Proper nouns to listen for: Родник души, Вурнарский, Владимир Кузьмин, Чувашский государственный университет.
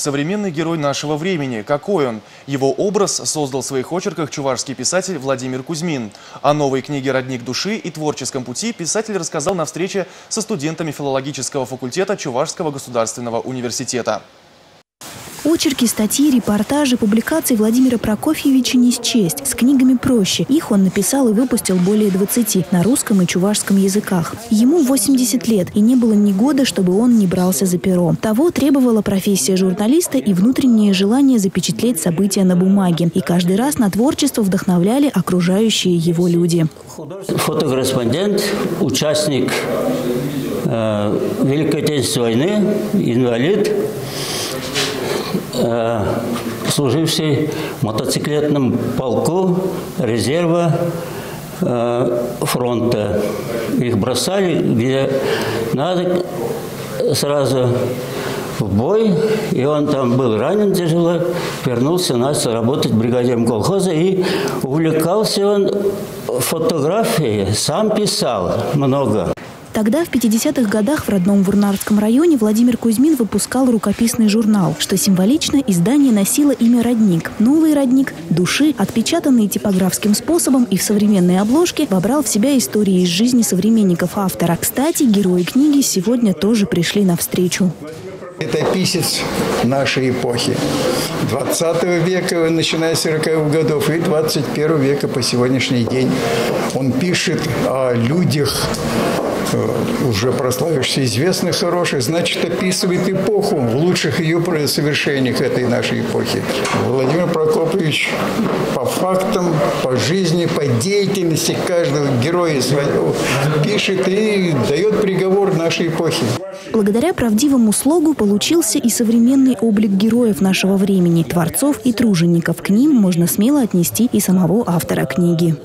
современный герой нашего времени. Какой он? Его образ создал в своих очерках чувашский писатель Владимир Кузьмин. О новой книге «Родник души» и творческом пути писатель рассказал на встрече со студентами филологического факультета Чувашского государственного университета. Очерки, статьи, репортажи, публикации Владимира Прокофьевича не счесть. С книгами проще. Их он написал и выпустил более 20 на русском и чувашском языках. Ему 80 лет, и не было ни года, чтобы он не брался за перо. Того требовала профессия журналиста и внутреннее желание запечатлеть события на бумаге. И каждый раз на творчество вдохновляли окружающие его люди. Фотокорреспондент, участник Великой Отечественной войны, инвалид, служивший в мотоциклетном полку резерва фронта. Их бросали где надо сразу в бой, и он там был ранен тяжело, вернулся, начал работать бригадиром колхоза, и увлекался он фотографией, сам писал много. Тогда, в 50-х годах, в родном Вурнарском районе Владимир Кузьмин выпускал рукописный журнал, что символично издание носило имя «Родник». Новый «Родник души», отпечатанный типографским способом и в современной обложке, вобрал в себя истории из жизни современников автора. Кстати, герои книги сегодня тоже пришли навстречу. Это писец нашей эпохи, 20 века, начиная с 40-х годов, и 21 века по сегодняшний день. Он пишет о людях, уже прославившихся, известных, хороших, значит, описывает эпоху в лучших ее совершениях этой нашей эпохи. Владимир Прокофьевич по фактам, по жизни, по деятельности каждого героя своего пишет и дает приговор нашей эпохи. Благодаря правдивому слогу получился и современный облик героев нашего времени, творцов и тружеников. К ним можно смело отнести и самого автора книги.